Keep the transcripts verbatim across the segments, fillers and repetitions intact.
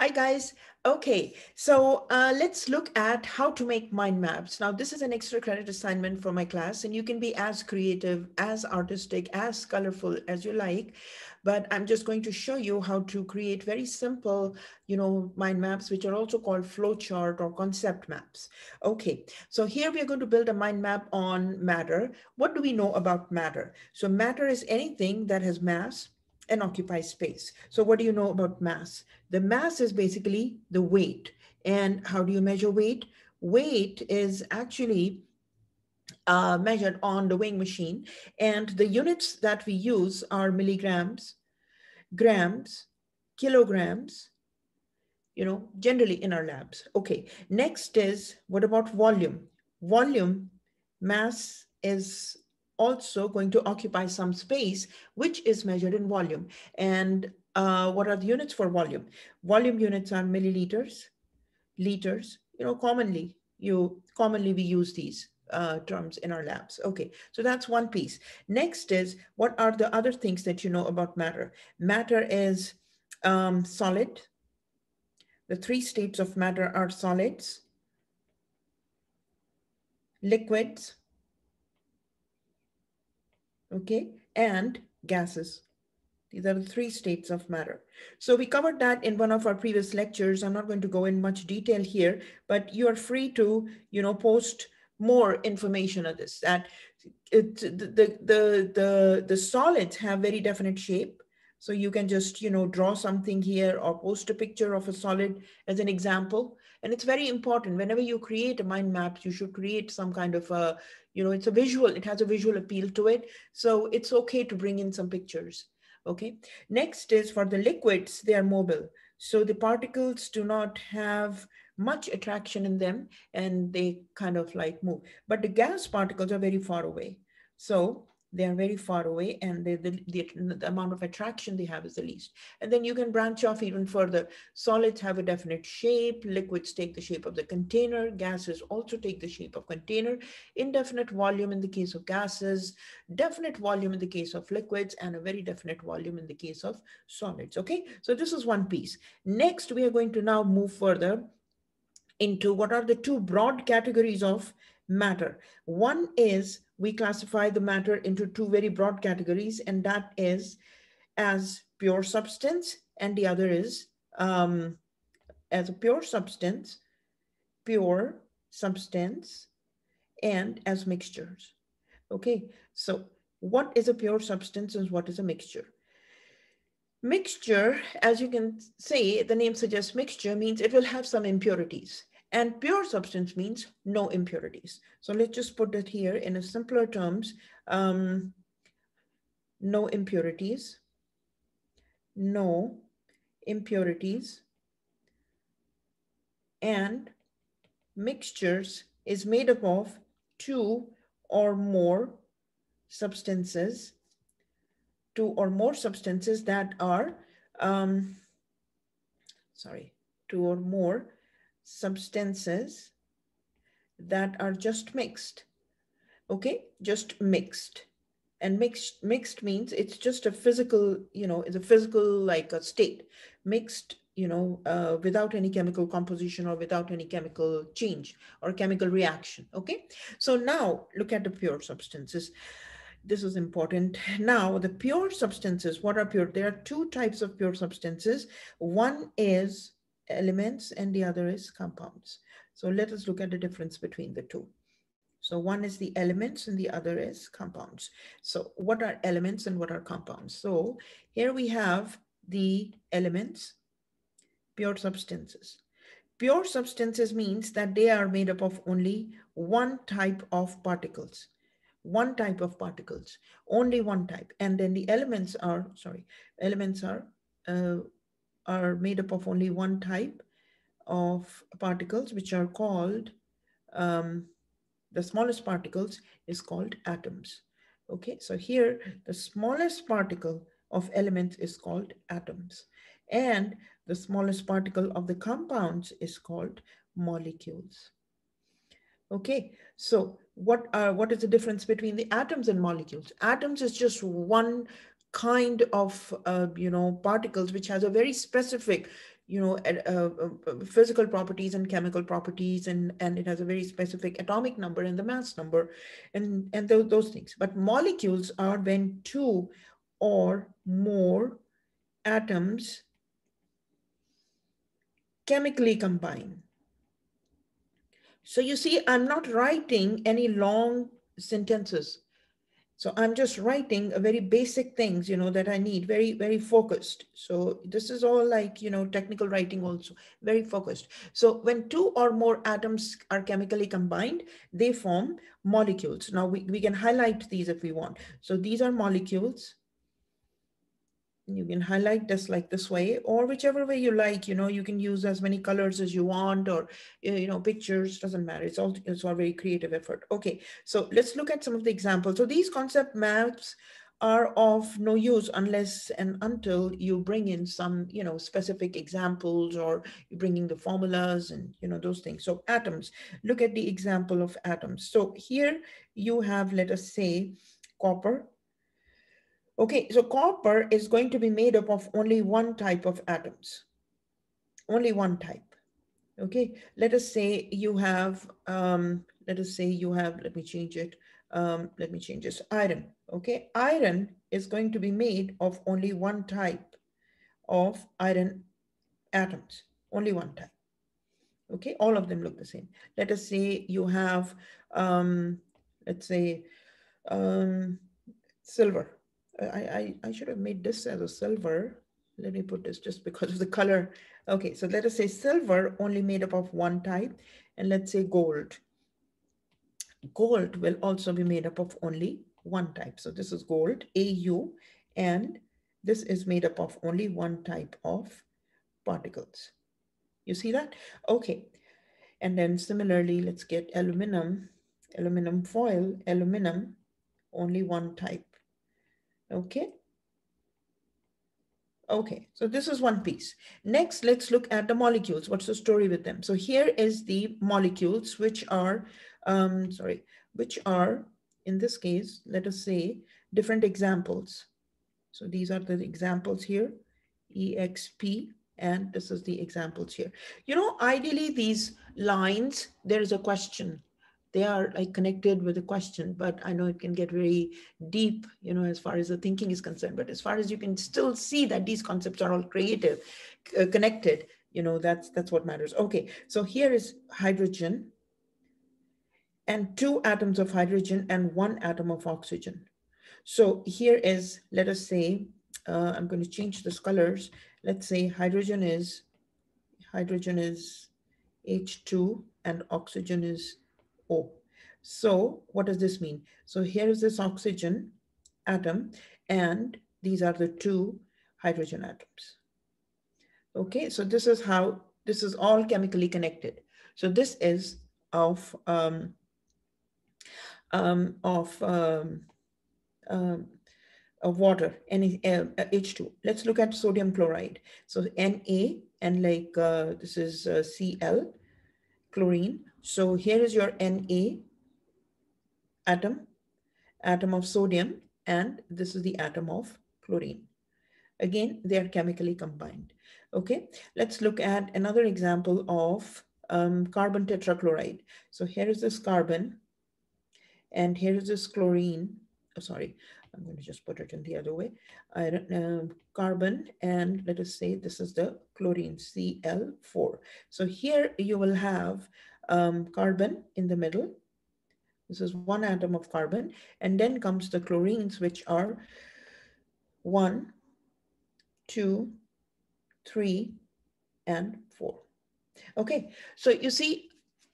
Hi guys. Okay, so uh, let's look at how to make mind maps. Now this is an extra credit assignment for my class, and you can be as creative, as artistic, as colorful as you like, but I'm just going to show you how to create very simple, you know, mind maps, which are also called flow chart or concept maps. Okay, so here we are going to build a mind map on matter. What do we know about matter? So matter is anything that has mass and occupies space. So what do you know about mass? The mass is basically the weight. And how do you measure weight? Weight is actually uh, measured on the weighing machine. And the units that we use are milligrams, grams, kilograms, you know, generally in our labs. Okay, next is, what about volume? Volume, mass is also going to occupy some space, which is measured in volume. And uh, what are the units for volume? Volume units are milliliters, liters, you know, commonly, you, commonly we use these uh, terms in our labs. Okay, so that's one piece. Next is, what are the other things that you know about matter? Matter is um, solid. The three states of matter are solids, liquids, okay, and gases. These are the three states of matter. So we covered that in one of our previous lectures. I'm not going to go in much detail here, but you are free to, you know, post more information on this. That it, the, the, the, the, the solids have very definite shape. So you can just, you know, draw something here or post a picture of a solid as an example. And it's very important whenever you create a mind map, you should create some kind of a, you know, it's a visual, it has a visual appeal to it. So it's okay to bring in some pictures. Okay. Next is for the liquids, they are mobile. So the particles do not have much attraction in them and they kind of like move, but the gas particles are very far away. So they are very far away, and they, the, the, the amount of attraction they have is the least. And then you can branch off even further. Solids have a definite shape. Liquids take the shape of the container. Gases also take the shape of container. Indefinite volume in the case of gases, definite volume in the case of liquids, and a very definite volume in the case of solids. Okay, so this is one piece. Next, we are going to now move further into what are the two broad categories of matter. One is, we classify the matter into two very broad categories, and that is as pure substance, and the other is um, as a pure substance, pure substance, and as mixtures. Okay, so what is a pure substance and what is a mixture? Mixture, as you can say, the name suggests mixture means it will have some impurities. And pure substance means no impurities. So let's just put that here in a simpler terms, um, no impurities, no impurities, and mixtures is made up of two or more substances, two or more substances that are, um, sorry, two or more substances that are just mixed. Okay, just mixed. And mixed mixed means it's just a physical, you know, it's a physical like a state. Mixed, you know, uh, without any chemical composition or without any chemical change or chemical reaction. Okay, so now look at the pure substances. This is important. Now the pure substances, what are pure? There are two types of pure substances. One is elements and the other is compounds. So let us look at the difference between the two. So one is the elements and the other is compounds. So what are elements and what are compounds? So here we have the elements, pure substances. Pure substances means that they are made up of only one type of particles, one type of particles, only one type. And then the elements are, sorry, elements are, uh, are made up of only one type of particles, which are called, um, the smallest particles is called atoms. Okay, so here the smallest particle of elements is called atoms, and the smallest particle of the compounds is called molecules. Okay, so what are, what is the difference between the atoms and molecules? Atoms is just one kind of, uh, you know, particles, which has a very specific, you know, uh, uh, physical properties and chemical properties, and, and it has a very specific atomic number and the mass number, and, and those, those things. But molecules are when two or more atoms chemically combine. So you see, I'm not writing any long sentences. So I'm just writing a very basic things, you know, that I need, very, very focused. So this is all like, you know, technical writing also, very focused. So when two or more atoms are chemically combined, they form molecules. Now we, we can highlight these if we want. So these are molecules. You can highlight this like this way, or whichever way you like, you know, you can use as many colors as you want, or, you know, pictures, doesn't matter. It's all, it's all very creative effort. Okay, so let's look at some of the examples. So these concept maps are of no use unless and until you bring in some, you know, specific examples, or you bring in the formulas and, you know, those things. So atoms, look at the example of atoms. So here you have, let us say, copper. Okay, so copper is going to be made up of only one type of atoms, only one type. Okay, let us say you have, um, let us say you have, let me change it, um, let me change this, iron. Okay, iron is going to be made of only one type of iron atoms, only one type. Okay, all of them look the same. Let us say you have, um, let's say, um, silver. I, I, I should have made this as a silver. Let me put this just because of the color. Okay, so let us say silver only made up of one type, and let's say gold. Gold will also be made up of only one type. So this is gold, A U, and this is made up of only one type of particles. You see that? Okay, and then similarly, let's get aluminum, aluminum foil, aluminum, only one type. Okay. Okay, so this is one piece. Next, let's look at the molecules. What's the story with them? So here is the molecules, which are, um, sorry, which are, in this case, let us say, different examples. So these are the examples here, E X P, and this is the examples here. You know, ideally, these lines, there is a question. They are like connected with a question, but I know it can get very deep, you know, as far as the thinking is concerned. But as far as you can still see that these concepts are all creative, uh, connected, you know, that's that's what matters. Okay, so here is hydrogen, and two atoms of hydrogen and one atom of oxygen. So here is, let us say, uh, I'm going to change these colors. Let's say hydrogen is hydrogen is H two and oxygen is O. So what does this mean? So here is this oxygen atom, and these are the two hydrogen atoms. Okay, so this is how, this is all chemically connected. So this is of, um, um, of, um, um, of water, H two. Let's look at sodium chloride. So Na, and like uh, this is uh, Cl, chlorine. So here is your Na atom, atom of sodium, and this is the atom of chlorine. Again, they are chemically combined. Okay, let's look at another example of um, carbon tetrachloride. So here is this carbon, and here is this chlorine. Oh, sorry, I'm going to just put it in the other way. Iron, uh, carbon, and let us say this is the chlorine, C l four. So here you will have Um, carbon in the middle. This is one atom of carbon, and then comes the chlorines, which are one, two, three, and four. Okay, so you see,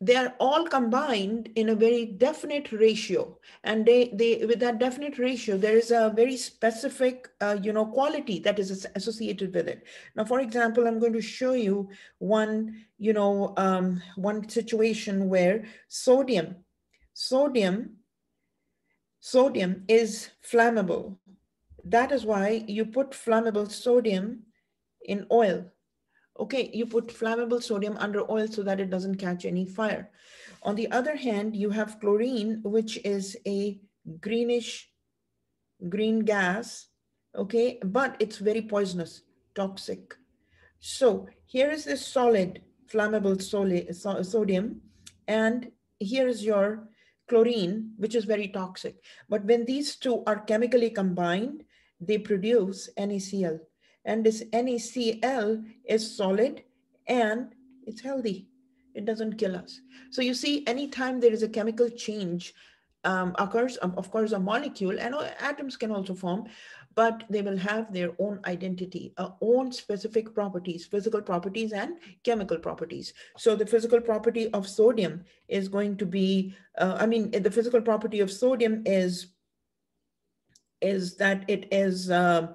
they are all combined in a very definite ratio, and they, they with that definite ratio, there is a very specific, uh, you know, quality that is associated with it. Now, for example, I'm going to show you one, you know, um, one situation where sodium, sodium, sodium is flammable. That is why you put flammable sodium in oil. Okay, you put flammable sodium under oil so that it doesn't catch any fire. On the other hand, you have chlorine, which is a greenish green gas, okay? But it's very poisonous, toxic. So here is this solid flammable sodium, and here is your chlorine, which is very toxic. But when these two are chemically combined, they produce NaCl. And this NaCl is solid and it's healthy. It doesn't kill us. So you see, anytime there is a chemical change um, occurs, um, of course, a molecule and atoms can also form, but they will have their own identity, uh, own specific properties, physical properties and chemical properties. So the physical property of sodium is going to be, uh, I mean, the physical property of sodium is, is that it is, uh,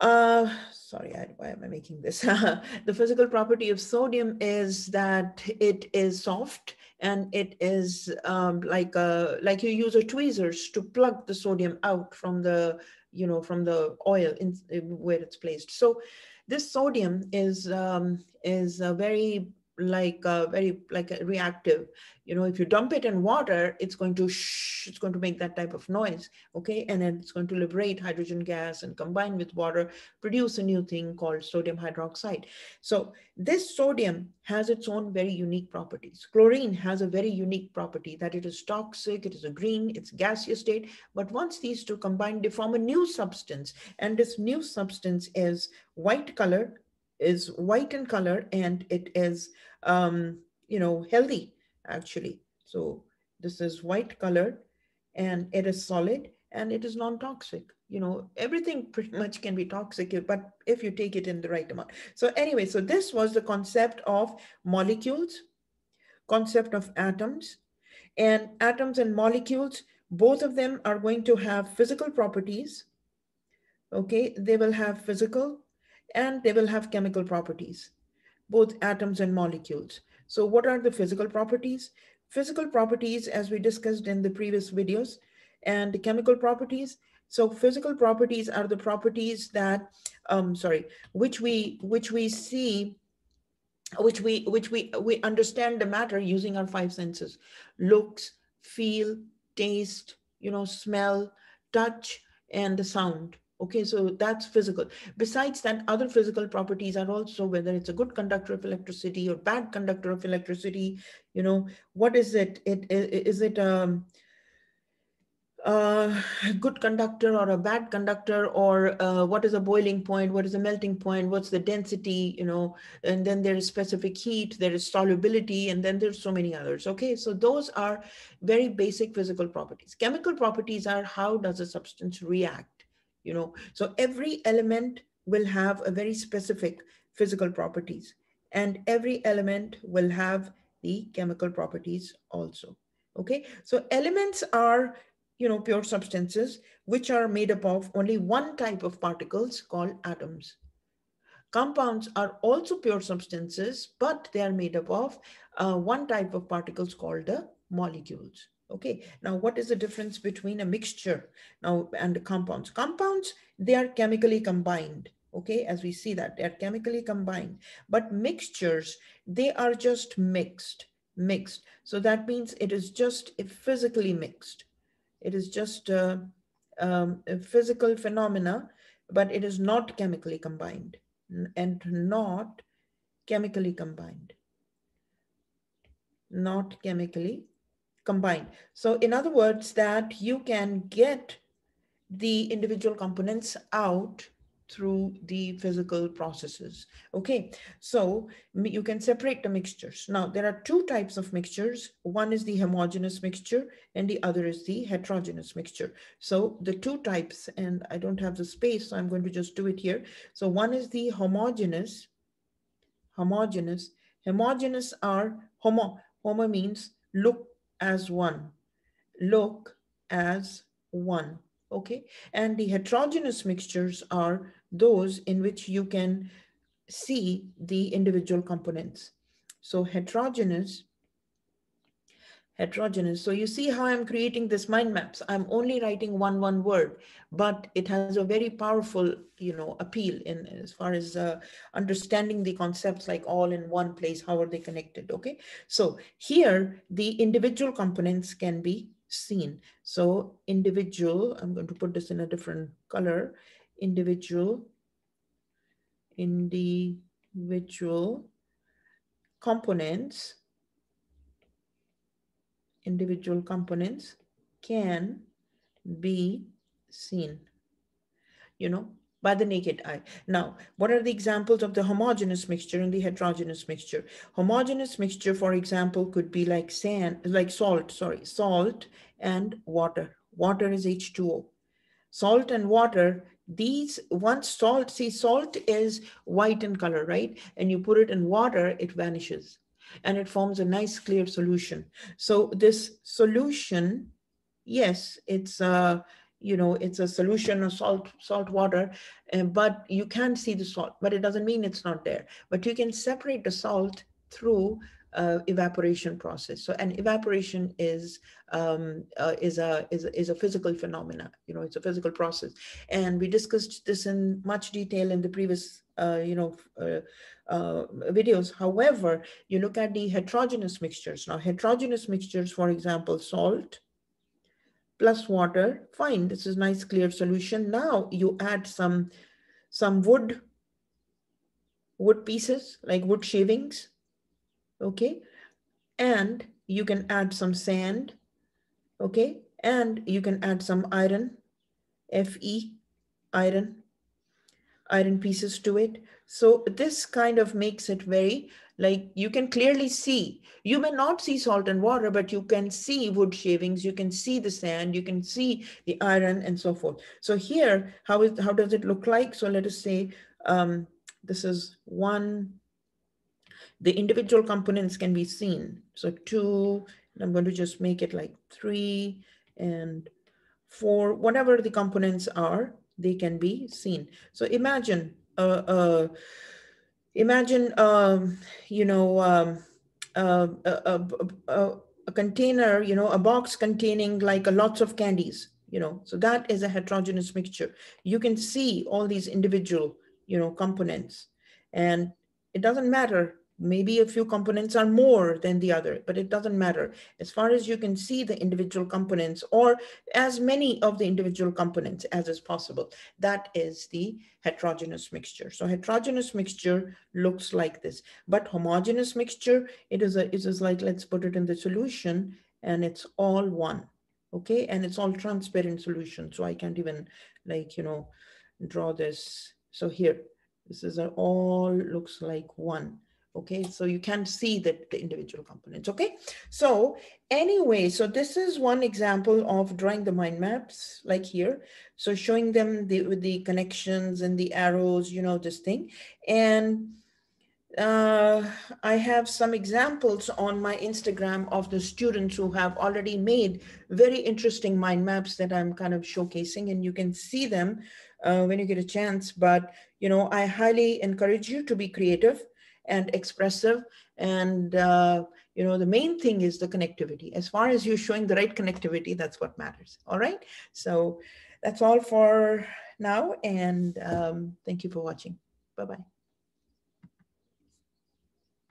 uh, sorry, I, why am I making this? The physical property of sodium is that it is soft and it is um, like, a, like you use a tweezers to plug the sodium out from the, you know, from the oil in, where it's placed. So this sodium is, um, is a very like a very like a reactive, you know, if you dump it in water, it's going to shh, it's going to make that type of noise, okay? And then it's going to liberate hydrogen gas and combine with water, produce a new thing called sodium hydroxide. So this sodium has its own very unique properties. Chlorine has a very unique property that it is toxic, it is a green, it's gaseous state, but once these two combine, they form a new substance. And this new substance is white color, is white in color, and it is, um, you know, healthy actually. So this is white colored and it is solid and it is non-toxic. You know, everything pretty much can be toxic, but if you take it in the right amount. So anyway, so this was the concept of molecules, concept of atoms, and atoms and molecules, both of them are going to have physical properties. Okay, they will have physical and they will have chemical properties, both atoms and molecules. So what are the physical properties? Physical properties, as we discussed in the previous videos, and the chemical properties. So physical properties are the properties that, um, sorry, which we, which we see, which we, which we, we understand the matter using our five senses: looks, feel, taste, you know, smell, touch, and the sound. Okay, so that's physical. Besides that, other physical properties are also, whether it's a good conductor of electricity or bad conductor of electricity, you know, what is it? It is it um, uh, a good conductor or a bad conductor, or uh, what is a boiling point? What is a melting point? What's the density, you know, and then there is specific heat, there is solubility, and then there's so many others. Okay, so those are very basic physical properties. Chemical properties are how does a substance react? You know, so every element will have a very specific physical properties, and every element will have the chemical properties also. Okay, so elements are, you know, pure substances which are made up of only one type of particles called atoms. Compounds are also pure substances, but they are made up of uh, one type of particles called the molecules. Okay, now what is the difference between a mixture now and the compounds? Compounds, they are chemically combined. Okay, as we see that they are chemically combined, but mixtures, they are just mixed, mixed. So that means it is just physically mixed. It is just uh, um, a physical phenomena, but it is not chemically combined and not chemically combined, not chemically combined. So in other words, that you can get the individual components out through the physical processes. Okay, so you can separate the mixtures. Now there are two types of mixtures. One is the homogeneous mixture and the other is the heterogeneous mixture. So the two types, and I don't have the space, so I'm going to just do it here. So one is the homogeneous, homogeneous, homogeneous are homo, homo means look as one, look as one, okay? And the heterogeneous mixtures are those in which you can see the individual components. So heterogeneous, heterogeneous. So you see how I'm creating this mind maps. I'm only writing one, one word, but it has a very powerful, you know, appeal in as far as uh, understanding the concepts, like all in one place, how are they connected? Okay. So here the individual components can be seen. So individual, I'm going to put this in a different color. individual, individual components, individual components can be seen, you know, by the naked eye. Now, what are the examples of the homogeneous mixture and the heterogeneous mixture? Homogeneous mixture, for example, could be like sand, like salt, sorry, salt and water. Water is H two O. Salt and water, these, once salt, see, salt is white in color, right? And you put it in water, it vanishes and it forms a nice clear solution. So this solution, yes, it's a, you know, it's a solution of salt, salt water, uh, but you can see the salt, but it doesn't mean it's not there. But you can separate the salt through uh, evaporation process. So, and evaporation is um, uh, is a is is a physical phenomena. You know, it's a physical process, and we discussed this in much detail in the previous uh, you know uh, uh, videos. However, you look at the heterogeneous mixtures. Now, heterogeneous mixtures, for example, salt plus water, fine, this is nice clear solution. Now you add some, some wood, wood pieces, like wood shavings, okay? And you can add some sand, okay? And you can add some iron, Fe, iron, iron pieces to it. So this kind of makes it very, like you can clearly see, you may not see salt and water, but you can see wood shavings, you can see the sand, you can see the iron and so forth. So here, how is, how does it look like? So let us say, um, this is one, the individual components can be seen. So two, and I'm going to just make it like three and four, whatever the components are, they can be seen. So imagine, uh, uh, imagine, um, you know, um, uh, a, a, a container, you know, a box containing like a lots of candies, you know, so that is a heterogeneous mixture. You can see all these individual, you know, components, and it doesn't matter. Maybe a few components are more than the other, but it doesn't matter. As far as you can see the individual components, or as many of the individual components as is possible, that is the heterogeneous mixture. So heterogeneous mixture looks like this, but homogeneous mixture, it is, a, it is like, let's put it in the solution and it's all one, okay? And it's all transparent solution. So I can't even like, you know, draw this. So here, this is a, all looks like one. Okay, so you can see that the individual components, okay? So anyway, so this is one example of drawing the mind maps, like here. So showing them the, with the connections and the arrows, you know, this thing. And uh, I have some examples on my Instagram of the students who have already made very interesting mind maps that I'm kind of showcasing, and you can see them uh, when you get a chance. But, you know, I highly encourage you to be creative and expressive, and uh, you know, the main thing is the connectivity. As far as you're showing the right connectivity, that's what matters. All right, so that's all for now, and um, thank you for watching. Bye-bye.